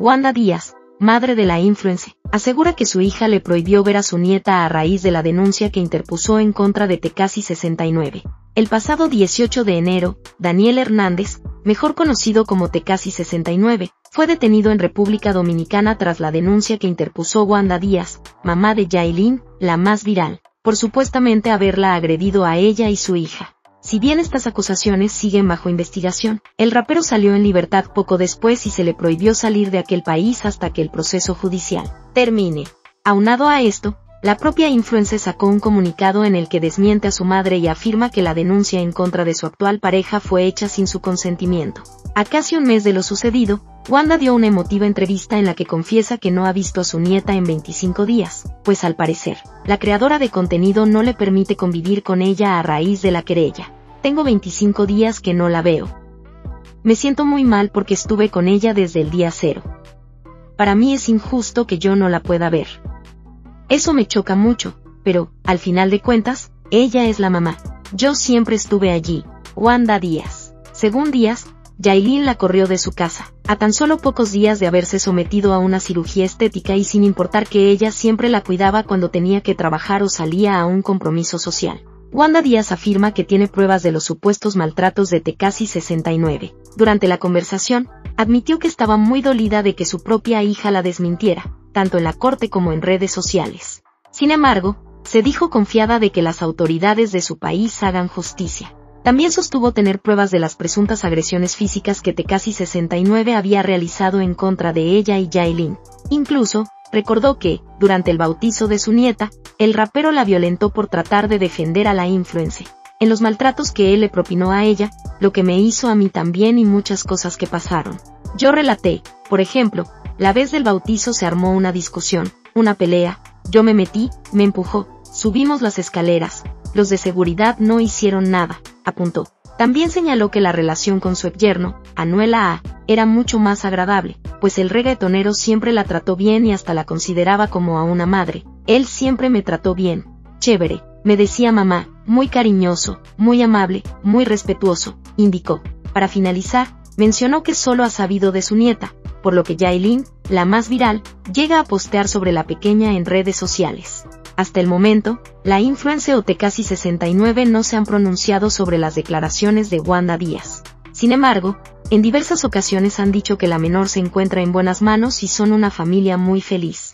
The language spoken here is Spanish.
Wanda Díaz, madre de la influencer, asegura que su hija le prohibió ver a su nieta a raíz de la denuncia que interpuso en contra de Tekashi 69. El pasado 18 de enero, Daniel Hernández, mejor conocido como Tekashi 69, fue detenido en República Dominicana tras la denuncia que interpuso Wanda Díaz, mamá de Yailín, la más viral, por supuestamente haberla agredido a ella y su hija. Si bien estas acusaciones siguen bajo investigación, el rapero salió en libertad poco después y se le prohibió salir de aquel país hasta que el proceso judicial termine. Aunado a esto, la propia influencer sacó un comunicado en el que desmiente a su madre y afirma que la denuncia en contra de su actual pareja fue hecha sin su consentimiento. A casi un mes de lo sucedido, Wanda dio una emotiva entrevista en la que confiesa que no ha visto a su nieta en 25 días, pues al parecer, la creadora de contenido no le permite convivir con ella a raíz de la querella. Tengo 25 días que no la veo. Me siento muy mal porque estuve con ella desde el día cero. Para mí es injusto que yo no la pueda ver. Eso me choca mucho, pero, al final de cuentas, ella es la mamá. Yo siempre estuve allí. Wanda Díaz. Según Díaz, Yailín la corrió de su casa, a tan solo pocos días de haberse sometido a una cirugía estética y sin importar que ella siempre la cuidaba cuando tenía que trabajar o salía a un compromiso social. Wanda Díaz afirma que tiene pruebas de los supuestos maltratos de Tekashi 69. Durante la conversación, admitió que estaba muy dolida de que su propia hija la desmintiera, tanto en la corte como en redes sociales. Sin embargo, se dijo confiada de que las autoridades de su país hagan justicia. También sostuvo tener pruebas de las presuntas agresiones físicas que Tekashi 69 había realizado en contra de ella y Yailin. Incluso, recordó que, durante el bautizo de su nieta, el rapero la violentó por tratar de defender a la influencer. En los maltratos que él le propinó a ella, lo que me hizo a mí también y muchas cosas que pasaron. Yo relaté, por ejemplo, la vez del bautizo se armó una discusión, una pelea, yo me metí, me empujó, subimos las escaleras, los de seguridad no hicieron nada, apuntó. También señaló que la relación con su ex-yerno, Anuel AA, era mucho más agradable, pues el reggaetonero siempre la trató bien y hasta la consideraba como a una madre. Él siempre me trató bien, chévere, me decía mamá, muy cariñoso, muy amable, muy respetuoso, indicó. Para finalizar, mencionó que solo ha sabido de su nieta, por lo que Yailin, la más viral, llega a postear sobre la pequeña en redes sociales. Hasta el momento, la influencer o Tekashi 69 no se han pronunciado sobre las declaraciones de Wanda Díaz. Sin embargo, en diversas ocasiones han dicho que la menor se encuentra en buenas manos y son una familia muy feliz.